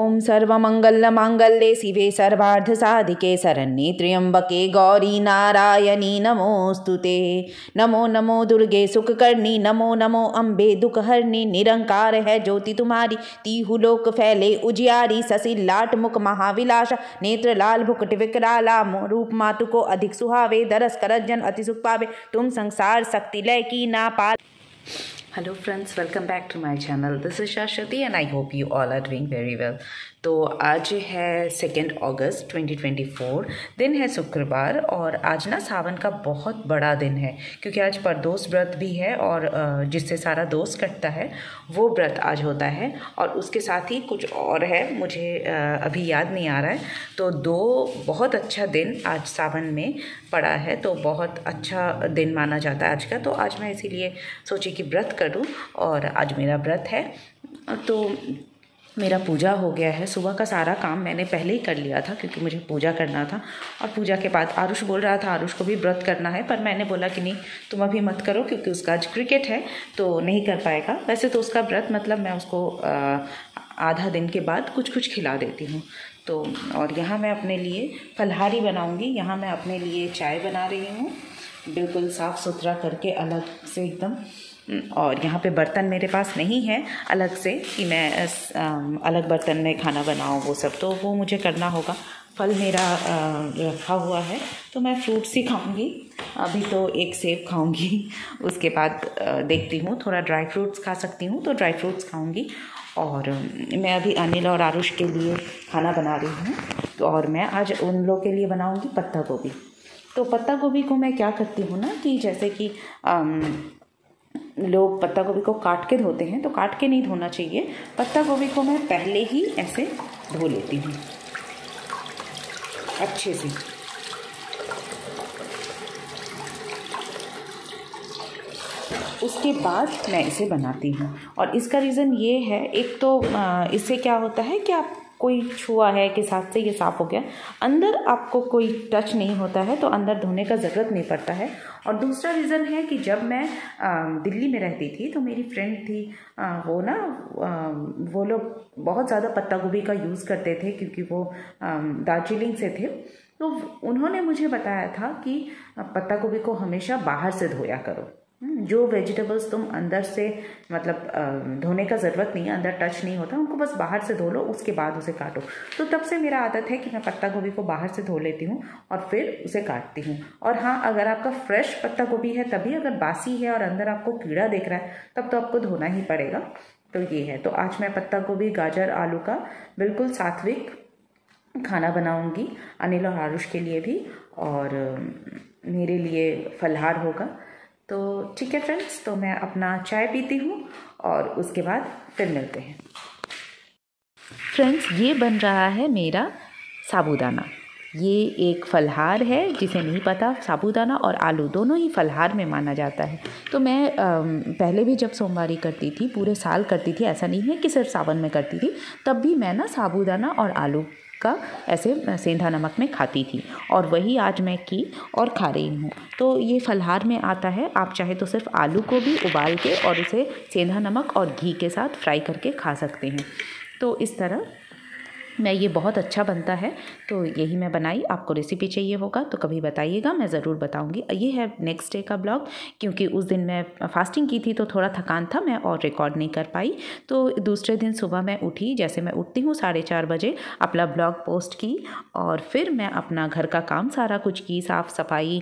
ओम सर्वमंगल मांगल्ये शिवे सर्वार्थ साधिके शरण्ये त्र्यंबके गौरी नारायणी नमोस्तुते। नमो नमो दुर्गे सुखकर्णी, नमो नमो अम्बे दुखहरणी। निरंकार है ज्योति तुम्हारी, तीहुलोक फैले उजियारी। ससिलाट मुख महाविलासा, नेत्र लाल भुकुट विकराला। रूप मातु को अधिक सुहावे, दरस करत जन अति सुख पावे। तुम संसार शक्ति लय की ना पाल। Hello friends, welcome back to my channel. This is Shashwati and I hope you all are doing very well. तो आज है 2 अगस्त 2024, दिन है शुक्रवार और आज ना सावन का बहुत बड़ा दिन है, क्योंकि आज परदोष व्रत भी है और जिससे सारा दोष कटता है वो व्रत आज होता है। और उसके साथ ही कुछ और है, मुझे अभी याद नहीं आ रहा है। तो दो बहुत अच्छा दिन आज सावन में पड़ा है, तो बहुत अच्छा दिन माना जाता है आज का। तो आज मैं इसीलिए सोची कि व्रत करूँ और आज मेरा व्रत है। तो मेरा पूजा हो गया है, सुबह का सारा काम मैंने पहले ही कर लिया था क्योंकि मुझे पूजा करना था। और पूजा के बाद आरुष बोल रहा था आरुष को भी व्रत करना है, पर मैंने बोला कि नहीं तुम अभी मत करो क्योंकि उसका आज क्रिकेट है तो नहीं कर पाएगा। वैसे तो उसका व्रत मतलब मैं उसको आधा दिन के बाद कुछ कुछ खिला देती हूँ। तो और यहाँ मैं अपने लिए फलहारी बनाऊँगी। यहाँ मैं अपने लिए चाय बना रही हूँ, बिल्कुल साफ़ सुथरा करके अलग से एकदम। और यहाँ पे बर्तन मेरे पास नहीं है अलग से कि मैं अलग बर्तन में खाना बनाऊँ वो सब, तो वो मुझे करना होगा। फल मेरा रखा हुआ है तो मैं फ्रूट्स ही खाऊँगी। अभी तो एक सेब खाऊँगी, उसके बाद देखती हूँ थोड़ा ड्राई फ्रूट्स खा सकती हूँ तो ड्राई फ्रूट्स खाऊँगी। और मैं अभी अनिल और आरुष के लिए खाना बना रही हूँ। तो और मैं आज उन लोग के लिए बनाऊँगी पत्ता गोभी। तो पत्ता गोभी को मैं क्या करती हूँ ना कि जैसे कि लोग पत्ता गोभी को काट के धोते हैं, तो काट के नहीं धोना चाहिए। पत्ता गोभी को मैं पहले ही ऐसे धो लेती हूँ अच्छे से। उसके बाद मैं इसे बनाती हूँ। और इसका रीज़न ये है, एक तो इससे क्या होता है कि आप कोई छुआ है कि साथ से ये साफ हो गया, अंदर आपको कोई टच नहीं होता है तो अंदर धोने का ज़रूरत नहीं पड़ता है। और दूसरा रीज़न है कि जब मैं दिल्ली में रहती थी तो मेरी फ्रेंड थी, वो ना वो लोग बहुत ज़्यादा पत्ता गोभी का यूज़ करते थे क्योंकि वो दार्जिलिंग से थे। तो उन्होंने मुझे बताया था कि पत्ता गोभी को हमेशा बाहर से धोया करो। जो वेजिटेबल्स तुम अंदर से मतलब धोने का ज़रूरत नहीं है, अंदर टच नहीं होता, उनको बस बाहर से धो लो उसके बाद उसे काटो। तो तब से मेरा आदत है कि मैं पत्ता गोभी को बाहर से धो लेती हूँ और फिर उसे काटती हूँ। और हाँ, अगर आपका फ्रेश पत्ता गोभी है तभी, अगर बासी है और अंदर आपको कीड़ा दिख रहा है तब तो आपको धोना ही पड़ेगा। तो ये है। तो आज मैं पत्ता गोभी गाजर आलू का बिल्कुल सात्विक खाना बनाऊँगी, अनिल और आरुष के लिए भी और मेरे लिए फलहार होगा। तो ठीक है फ्रेंड्स, तो मैं अपना चाय पीती हूँ और उसके बाद फिर मिलते हैं। फ्रेंड्स, ये बन रहा है मेरा साबूदाना। ये एक फलहार है, जिसे नहीं पता साबूदाना और आलू दोनों ही फलहार में माना जाता है। तो मैं पहले भी जब सोमवारी करती थी, पूरे साल करती थी, ऐसा नहीं है कि सिर्फ सावन में करती थी, तब भी मैं ना साबूदाना और आलू का ऐसे सेंधा नमक में खाती थी और वही आज मैं की और खा रही हूँ। तो ये फलहार में आता है। आप चाहे तो सिर्फ आलू को भी उबाल के और उसे सेंधा नमक और घी के साथ फ्राई करके खा सकते हैं। तो इस तरह मैं ये बहुत अच्छा बनता है, तो यही मैं बनाई। आपको रेसिपी चाहिए होगा तो कभी बताइएगा, मैं ज़रूर बताऊंगी। ये है नेक्स्ट डे का ब्लॉग, क्योंकि उस दिन मैं फास्टिंग की थी तो थोड़ा थकान था, मैं और रिकॉर्ड नहीं कर पाई। तो दूसरे दिन सुबह मैं उठी, जैसे मैं उठती हूँ 4:30 बजे, अपना ब्लॉग पोस्ट की और फिर मैं अपना घर का काम सारा कुछ की, साफ़ सफाई,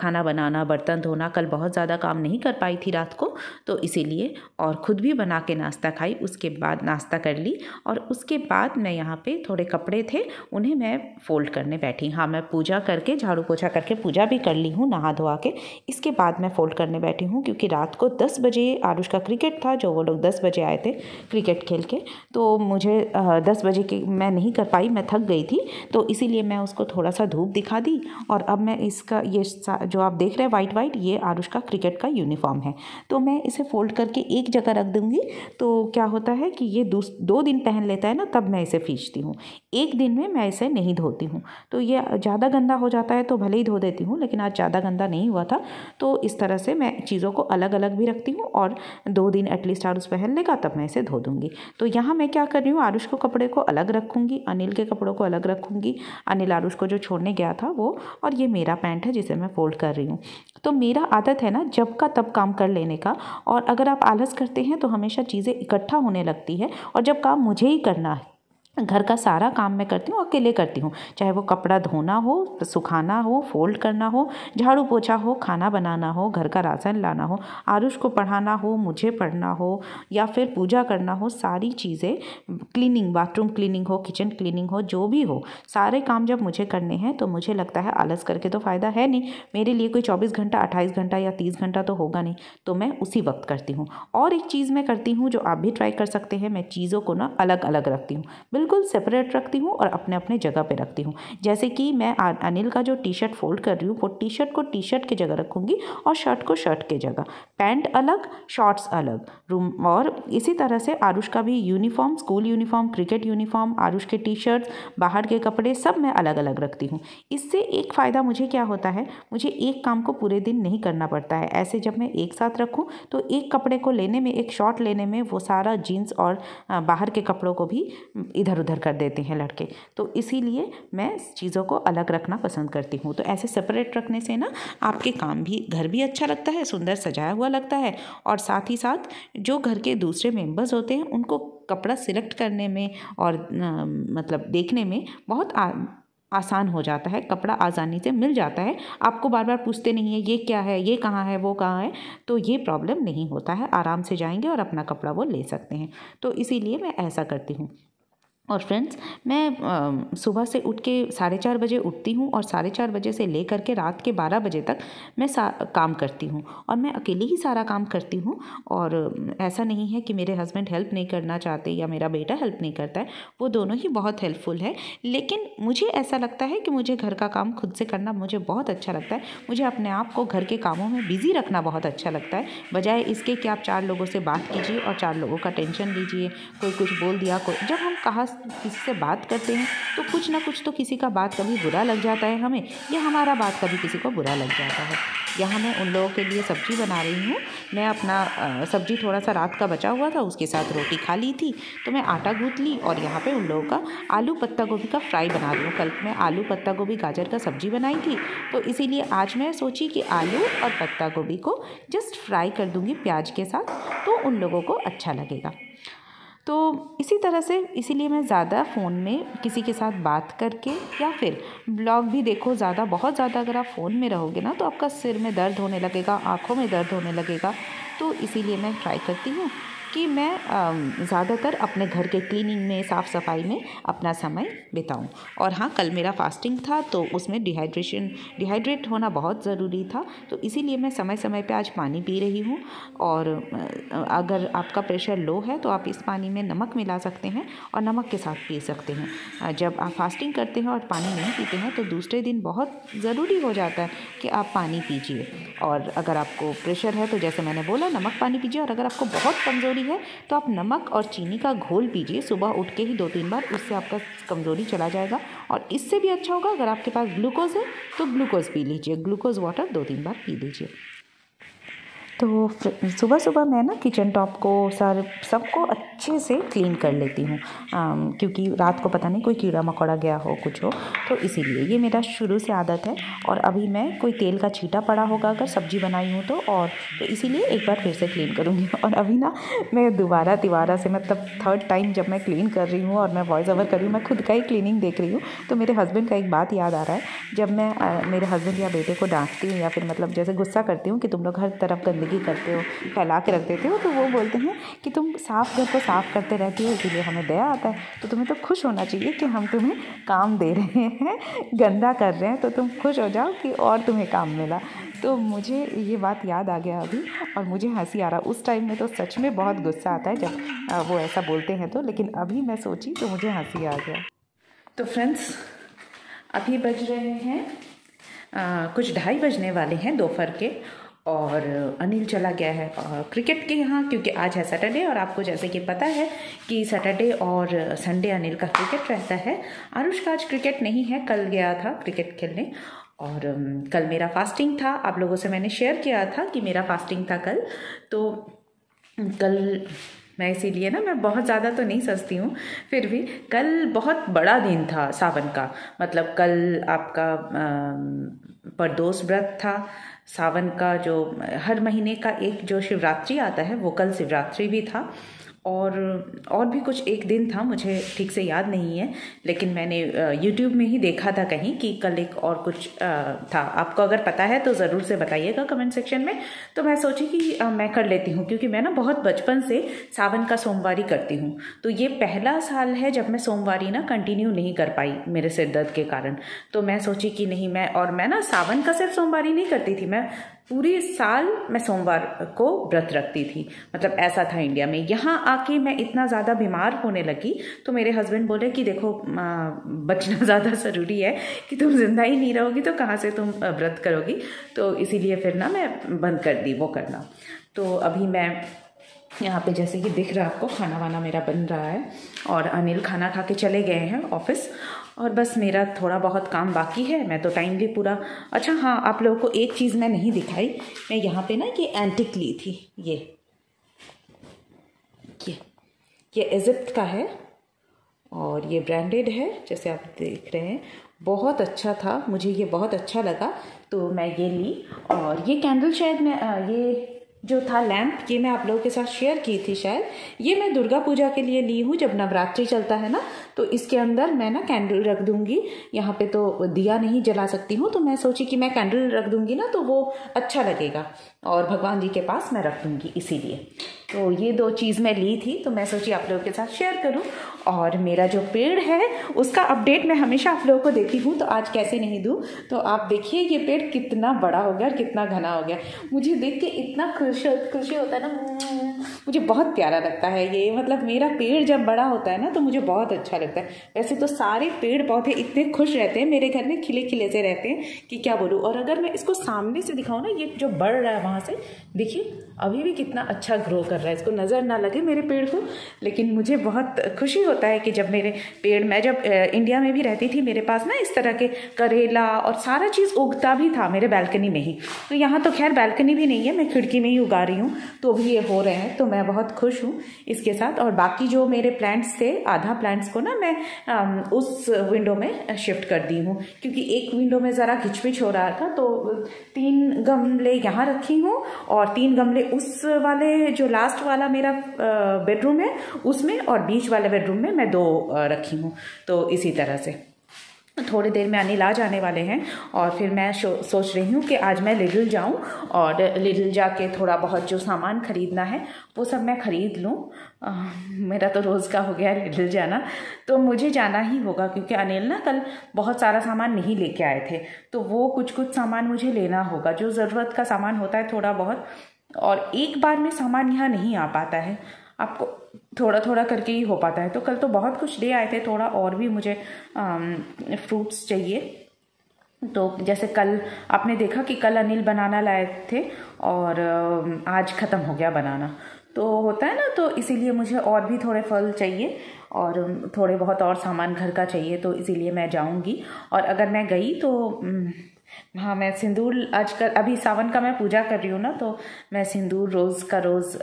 खाना बनाना, बर्तन धोना। कल बहुत ज़्यादा काम नहीं कर पाई थी रात को तो इसीलिए, और ख़ुद भी बना के नाश्ता खाई। उसके बाद नाश्ता कर ली और उसके बाद मैं यहाँ पे थोड़े कपड़े थे उन्हें मैं फ़ोल्ड करने बैठी। हाँ, मैं पूजा करके झाड़ू पोछा करके पूजा भी कर ली हूँ नहा धोआ के। इसके बाद मैं फ़ोल्ड करने बैठी हूँ क्योंकि रात को 10 बजे आरुष का क्रिकेट था, जो वो लोग 10 बजे आए थे क्रिकेट खेल के। तो मुझे 10 बजे के मैं नहीं कर पाई, मैं थक गई थी, तो इसीलिए मैं उसको थोड़ा सा धूप दिखा दी। और अब मैं इसका ये जो आप देख रहे हैं वाइट वाइट, ये आरुष का क्रिकेट का यूनिफॉर्म है। तो मैं इसे फ़ोल्ड करके एक जगह रख दूँगी। तो क्या होता है कि ये 2 दिन पहन लेता है ना, तब मैं इसे फींचती। हूँ, एक दिन में मैं इसे नहीं धोती हूँ। तो ये ज़्यादा गंदा हो जाता है तो भले ही धो देती हूँ, लेकिन आज ज़्यादा गंदा नहीं हुआ था। तो इस तरह से मैं चीज़ों को अलग अलग भी रखती हूँ और 2 दिन एटलीस्ट आरुष पहन लेगा तब मैं इसे धो दूँगी। तो यहाँ मैं क्या कर रही हूँ, आरुष को कपड़े को अलग रखूँगी, अनिल के कपड़ों को अलग रखूँगी, अनिल आरुष को जो छोड़ने गया था वो, और ये मेरा पैंट है जिसे मैं फोल्ड कर रही हूँ। तो मेरा आदत है ना जब का तब काम कर लेने का, और अगर आप आलस करते हैं तो हमेशा चीज़ें इकट्ठा होने लगती है। और जब काम मुझे ही करना है, घर का सारा काम मैं करती हूँ अकेले करती हूँ, चाहे वो कपड़ा धोना हो, सुखाना हो, फोल्ड करना हो, झाड़ू पोछा हो, खाना बनाना हो, घर का राशन लाना हो, आरुष को पढ़ाना हो, मुझे पढ़ना हो, या फिर पूजा करना हो, सारी चीज़ें, क्लीनिंग, बाथरूम क्लीनिंग हो, किचन क्लीनिंग हो, जो भी हो, सारे काम जब मुझे करने हैं तो मुझे लगता है आलस करके तो फ़ायदा है नहीं, मेरे लिए कोई 24 घंटा, 28 घंटा या 30 घंटा तो होगा नहीं, तो मैं उसी वक्त करती हूँ। और एक चीज़ मैं करती हूँ जो आप भी ट्राई कर सकते हैं, मैं चीज़ों को ना अलग अलग रखती हूँ, बिल्कुल सेपरेट रखती हूँ और अपने अपने जगह पे रखती हूँ। जैसे कि मैं अनिल का जो टी शर्ट फोल्ड कर रही हूँ वो टी शर्ट की जगह रखूँगी और शर्ट को शर्ट की जगह, पैंट अलग, शॉर्ट्स अलग, रूम। और इसी तरह से आरुष का भी uniform, school uniform, cricket uniform, Aarush के टी शर्ट्स, बाहर के कपड़े, सब मैं अलग अलग रखती हूँ। इससे एक फ़ायदा मुझे क्या होता है, मुझे एक काम को पूरे दिन नहीं करना पड़ता है। ऐसे जब मैं एक साथ रखूँ तो एक कपड़े को लेने में, एक शॉर्ट लेने में वो सारा जीन्स और बाहर के कपड़ों को भी इधर उधर कर देते हैं लड़के। तो इसीलिए मैं चीज़ों को अलग रखना पसंद करती हूँ। तो ऐसे सेपरेट रखने से ना आपके काम भी, घर भी अच्छा लगता है, सुंदर सजाया हुआ लगता है, और साथ ही साथ जो घर के दूसरे मेंबर्स होते हैं उनको कपड़ा सिलेक्ट करने में और मतलब देखने में बहुत आसान हो जाता है, कपड़ा आसानी से मिल जाता है, आपको बार बार पूछते नहीं है ये क्या है, ये कहाँ है, वो कहाँ है, तो ये प्रॉब्लम नहीं होता है, आराम से जाएंगे और अपना कपड़ा वो ले सकते हैं। तो इसीलिए मैं ऐसा करती हूँ। और फ्रेंड्स, मैं सुबह से उठ के 4:30 बजे उठती हूँ और 4:30 बजे से ले कर के रात के 12 बजे तक मैं काम करती हूँ, और मैं अकेली ही सारा काम करती हूँ। और ऐसा नहीं है कि मेरे हस्बैंड हेल्प नहीं करना चाहते या मेरा बेटा हेल्प नहीं करता है, वो दोनों ही बहुत हेल्पफुल है। लेकिन मुझे ऐसा लगता है कि मुझे घर का काम खुद से करना मुझे बहुत अच्छा लगता है, मुझे अपने आप को घर के कामों में बिज़ी रखना बहुत अच्छा लगता है, बजाय इसके कि आप 4 लोगों से बात कीजिए और 4 लोगों का टेंशन लीजिए, कोई कुछ बोल दिया, कोई, जब हम कहा किसी से बात करते हैं तो कुछ ना कुछ तो किसी का बात कभी बुरा लग जाता है हमें, या हमारा बात कभी किसी को बुरा लग जाता है। यहाँ मैं उन लोगों के लिए सब्ज़ी बना रही हूँ, मैं अपना सब्ज़ी थोड़ा सा रात का बचा हुआ था उसके साथ रोटी खा ली थी, तो मैं आटा गूँथ ली और यहाँ पे उन लोगों का आलू पत्ता गोभी का फ्राई बना रही हूँ। कल मैं आलू पत्ता गोभी गाजर का सब्ज़ी बनाई थी, तो इसीलिए आज मैं सोची कि आलू और पत्ता गोभी को जस्ट फ्राई कर दूँगी प्याज के साथ, तो उन लोगों को अच्छा लगेगा। तो इसी तरह से, इसीलिए मैं ज़्यादा फ़ोन में किसी के साथ बात करके या फिर ब्लॉग भी देखो, ज़्यादा, बहुत ज़्यादा अगर आप फ़ोन में रहोगे ना तो आपका सिर में दर्द होने लगेगा, आँखों में दर्द होने लगेगा। तो इसीलिए मैं ट्राई करती हूँ कि मैं ज़्यादातर अपने घर के क्लीनिंग में, साफ़ सफाई में अपना समय बिताऊं। और हाँ, कल मेरा फास्टिंग था तो उसमें डिहाइड्रेट होना बहुत ज़रूरी था, तो इसीलिए मैं समय समय पे आज पानी पी रही हूँ। और अगर आपका प्रेशर लो है तो आप इस पानी में नमक मिला सकते हैं और नमक के साथ पी सकते हैं। जब आप फास्टिंग करते हैं और पानी नहीं पीते हैं तो दूसरे दिन बहुत ज़रूरी हो जाता है कि आप पानी पीजिए। और अगर आपको प्रेशर है तो जैसे मैंने बोला, नमक पानी पीजिए, और अगर आपको बहुत कमज़ोरी है तो आप नमक और चीनी का घोल पीजिए सुबह उठ के ही 2-3 बार, उससे आपका कमज़ोरी चला जाएगा। और इससे भी अच्छा होगा अगर आपके पास ग्लूकोज़ है तो ग्लूकोज़ पी लीजिए, ग्लूकोज़ वाटर 2-3 बार पी लीजिए। तो सुबह सुबह मैं ना किचन टॉप को, सबको अच्छे से क्लीन कर लेती हूँ, क्योंकि रात को पता नहीं कोई कीड़ा मकोड़ा गया हो, कुछ हो, तो इसीलिए ये मेरा शुरू से आदत है। और अभी मैं, कोई तेल का छींटा पड़ा होगा अगर सब्ज़ी बनाई हूँ तो, और तो इसीलिए एक बार फिर से क्लीन करूँगी। और अभी ना मैं दोबारा से, मतलब 3rd टाइम जब मैं क्लीन कर रही हूँ और मैं वॉइस ओवर कर रही हूँ, मैं खुद का ही क्लीनिंग देख रही हूँ, तो मेरे हस्बैंड का एक बात याद आ रहा है। जब मैं मेरे हस्बैंड या बेटे को डांटती हूँ या फिर मतलब जैसे गुस्सा करती हूँ कि तुम लोग हर तरफ गंदगी करते हो, फैला के रख देते हो, तो वो बोलते हैं कि तुम साफ, घर को साफ़ करते रहती हो इसीलिए हमें दया आता है, तो तुम्हें तो खुश होना चाहिए कि हम तुम्हें काम दे रहे हैं, गंदा कर रहे हैं, तो तुम खुश हो जाओ कि और तुम्हें काम मिला। तो मुझे ये बात याद आ गया अभी और मुझे हंसी आ रहा। उस टाइम में तो सच में बहुत गुस्सा आता है जब वो ऐसा बोलते हैं तो, लेकिन अभी मैं सोची तो मुझे हंसी आ गया। तो फ्रेंड्स, अभी बज रहे हैं कुछ 2:30 बजने वाले हैं दोपहर के, और अनिल चला गया है क्रिकेट के यहाँ, क्योंकि आज है सैटरडे और आपको जैसे कि पता है कि सैटरडे और संडे अनिल का क्रिकेट रहता है। आरुष का आज क्रिकेट नहीं है, कल गया था क्रिकेट खेलने। और कल मेरा फास्टिंग था, आप लोगों से मैंने शेयर किया था कि मेरा फास्टिंग था कल। तो कल मैं इसीलिए ना, मैं बहुत ज़्यादा तो नहीं सस्ती हूँ, फिर भी कल बहुत बड़ा दिन था सावन का। मतलब कल आपका प्रदोष व्रत था सावन का, जो हर महीने का एक जो शिवरात्रि आता है वो कल शिवरात्रि भी था, और भी कुछ एक दिन था, मुझे ठीक से याद नहीं है, लेकिन मैंने YouTube में ही देखा था कहीं कि कल एक और कुछ था। आपको अगर पता है तो ज़रूर से बताइएगा कमेंट सेक्शन में। तो मैं सोची कि मैं कर लेती हूँ, क्योंकि मैं ना बहुत बचपन से सावन का सोमवारी करती हूँ, तो ये पहला साल है जब मैं सोमवारी ना कंटिन्यू नहीं कर पाई मेरे सिर दर्द के कारण। तो मैं सोची कि नहीं, मैं ना सावन का सिर्फ सोमवारी नहीं करती थी, मैं पूरे साल मैं सोमवार को व्रत रखती थी। मतलब ऐसा था इंडिया में। यहाँ आके मैं इतना ज़्यादा बीमार होने लगी तो मेरे हस्बैंड बोले कि देखो बचना ज़्यादा ज़रूरी है, कि तुम जिंदा ही नहीं रहोगी तो कहाँ से तुम व्रत करोगी। तो इसीलिए फिर ना मैं बंद कर दी वो करना। तो अभी मैं यहाँ पे जैसे कि दिख रहा है आपको, खाना वाना मेरा बन रहा है और अनिल खाना खा के चले गए हैं ऑफिस, और बस मेरा थोड़ा बहुत काम बाकी है। मैं तो टाइमली पूरा, अच्छा हाँ, आप लोगों को एक चीज़ मैं नहीं दिखाई, मैं यहाँ पे ना ये एंटिक ली थी, ये इजिप्ट का है और ये ब्रांडेड है जैसे आप देख रहे हैं। बहुत अच्छा था, मुझे ये बहुत अच्छा लगा तो मैं ये ली। और ये कैंडल शायद मैं ये जो था लैम्प, ये मैं आप लोगों के साथ शेयर की थी शायद, ये मैं दुर्गा पूजा के लिए ली हूँ। जब नवरात्रि चलता है ना तो इसके अंदर मैं ना कैंडल रख दूँगी। यहाँ पे तो दिया नहीं जला सकती हूँ, तो मैं सोची कि मैं कैंडल रख दूँगी ना तो वो अच्छा लगेगा और भगवान जी के पास मैं रख दूँगी, इसीलिए। तो ये दो चीज़ मैं ली थी, तो मैं सोची आप लोगों के साथ शेयर करूँ। और मेरा जो पेड़ है उसका अपडेट मैं हमेशा आप लोगों को देती हूँ, तो आज कैसे नहीं दूँ। तो आप देखिए ये पेड़ कितना बड़ा हो गया और कितना घना हो गया। मुझे देख के इतना खुशी होता है ना, मुझे बहुत प्यारा लगता है ये। मतलब मेरा पेड़ जब बड़ा होता है ना तो मुझे बहुत अच्छा लगता है। वैसे तो सारे पेड़ पौधे इतने खुश रहते हैं, मेरे घर में खिले खिले से रहते हैं कि क्या बोलूँ। और अगर मैं इसको सामने से दिखाऊँ ना, ये जो बढ़ रहा है वहाँ से, देखिए अभी भी कितना अच्छा ग्रो कर रहा है, इसको नज़र ना लगे मेरे पेड़ को। लेकिन मुझे बहुत खुशी होता है कि जब मेरे पेड़, मैं जब इंडिया में भी रहती थी मेरे पास ना इस तरह के करेला और सारा चीज़ उगता भी था मेरे बालकनी में ही। तो यहाँ तो खैर बालकनी भी नहीं है, मैं खिड़की में ही उगा रही हूँ, तो भी ये हो रहे हैं, तो मैं बहुत खुश हूँ इसके साथ। और बाकी जो मेरे प्लांट्स थे, आधा प्लांट्स को ना मैं उस विंडो में शिफ्ट कर दी हूँ, क्योंकि एक विंडो में ज़रा खिचपिच हो रहा था। तो 3 गमले यहाँ रखी हूँ और 3 गमले उस वाले जो लास्ट वाला मेरा बेडरूम है उसमें, और बीच वाले बेडरूम में मैं 2 रखी हूँ। तो इसी तरह से थोड़ी देर में अनिल आ जाने वाले हैं, और फिर मैं सोच रही हूँ कि आज मैं लिडिल जाऊँ और लिडिल जाके थोड़ा बहुत जो सामान खरीदना है वो सब मैं ख़रीद लूँ। मेरा तो रोज़ का हो गया है लिडिल जाना, तो मुझे जाना ही होगा, क्योंकि अनिल ना कल बहुत सारा सामान नहीं लेके आए थे, तो वो कुछ सामान मुझे लेना होगा, जो ज़रूरत का सामान होता है थोड़ा बहुत। और एक बार में सामान यहाँ नहीं आ पाता है, आपको थोड़ा थोड़ा करके ही हो पाता है। तो कल तो बहुत कुछ ले आए थे, थोड़ा और भी मुझे फ्रूट्स चाहिए। तो जैसे कल आपने देखा कि कल अनिल बनाना लाए थे और आज ख़त्म हो गया बनाना, तो होता है ना, तो इसीलिए मुझे और भी थोड़े फल चाहिए और थोड़े बहुत और सामान घर का चाहिए, तो इसीलिए मैं जाऊँगी। और अगर मैं गई तो हाँ, मैं सिंदूर आजकल, अभी सावन का मैं पूजा कर रही हूँ ना, तो मैं सिंदूर रोज़ का रोज़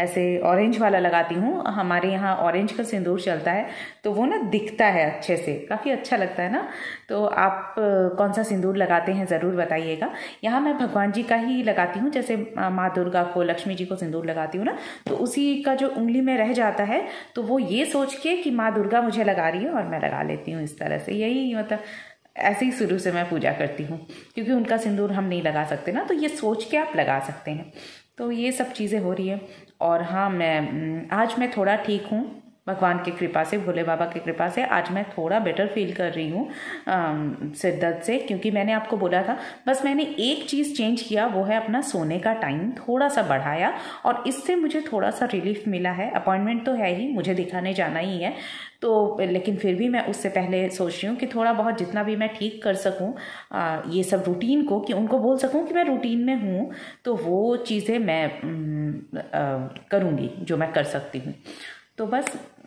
ऐसे ऑरेंज वाला लगाती हूँ। हमारे यहाँ ऑरेंज का सिंदूर चलता है, तो वो ना दिखता है अच्छे से, काफ़ी अच्छा लगता है ना। तो आप कौन सा सिंदूर लगाते हैं ज़रूर बताइएगा। यहाँ मैं भगवान जी का ही लगाती हूँ, जैसे माँ दुर्गा को, लक्ष्मी जी को सिंदूर लगाती हूँ ना, तो उसी का जो उंगली में रह जाता है, तो वो ये सोच के कि माँ दुर्गा मुझे लगा रही है और मैं लगा लेती हूँ इस तरह से। यही मतलब ऐसे ही शुरू से मैं पूजा करती हूँ, क्योंकि उनका सिंदूर हम नहीं लगा सकते ना, तो ये सोच के आप लगा सकते हैं। तो ये सब चीज़ें हो रही है। और हाँ, मैं आज मैं थोड़ा ठीक हूँ, भगवान की कृपा से, भोले बाबा की कृपा से आज मैं थोड़ा बेटर फील कर रही हूँ शिद्दत से, क्योंकि मैंने आपको बोला था। बस मैंने एक चीज़ चेंज किया, वो है अपना सोने का टाइम थोड़ा सा बढ़ाया, और इससे मुझे थोड़ा सा रिलीफ मिला है। अपॉइंटमेंट तो है ही, मुझे दिखाने जाना ही है, तो लेकिन फिर भी मैं उससे पहले सोच रही हूँ कि थोड़ा बहुत जितना भी मैं ठीक कर सकूँ ये सब रूटीन को, कि उनको बोल सकूँ कि मैं रूटीन में हूँ, तो वो चीज़ें मैं करूँगी जो मैं कर सकती हूँ। तो बस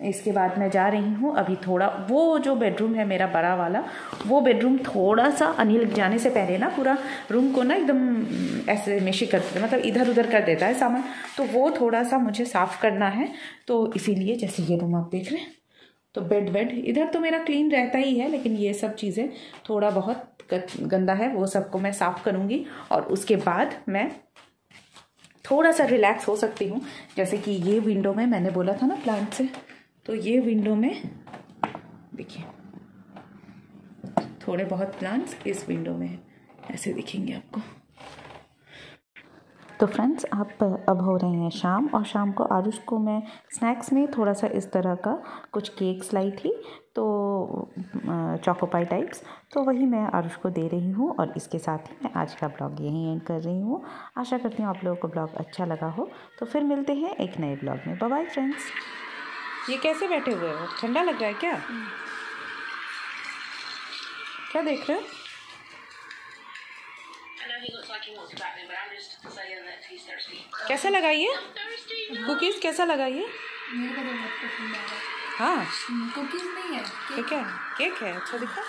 इसके बाद मैं जा रही हूँ। अभी थोड़ा वो जो बेडरूम है मेरा बड़ा वाला, वो बेडरूम थोड़ा सा अनिल जाने से पहले ना पूरा रूम को ना एकदम ऐसे मेशी कर देता है, मतलब इधर उधर कर देता है सामान, तो वो थोड़ा सा मुझे साफ़ करना है। तो इसीलिए जैसे ये रूम आप देख रहे हैं, तो बेड वेड इधर तो मेरा क्लीन रहता ही है, लेकिन ये सब चीज़ें थोड़ा बहुत गंदा है, वो सबको मैं साफ़ करूँगी और उसके बाद मैं थोड़ा सा रिलैक्स हो सकती हूँ। जैसे कि ये विंडो में मैंने बोला था ना प्लांट से, तो ये विंडो में देखिए थोड़े बहुत प्लांट्स इस विंडो में ऐसे दिखेंगे आपको। तो फ्रेंड्स, आप अब हो रहे हैं शाम, और शाम को आरुष को मैं स्नैक्स में थोड़ा सा इस तरह का कुछ केक्स लाई थी, तो चॉकोपाई टाइप्स, तो वही मैं आरुष को दे रही हूँ। और इसके साथ ही मैं आज का ब्लॉग यहीं एंड कर रही हूँ। आशा करती हूँ आप लोगों को ब्लॉग अच्छा लगा हो। तो फिर मिलते हैं एक नए ब्लॉग में। Bye bye friends. ये कैसे बैठे हुए हो, ठंडा लग रहा है क्या? क्या देख रहे हो? कैसा लगाइए कुकीज़, कैसा लगाइए? हाँ कुकीज़ नहीं है, केक है। केक है, अच्छा दिखा।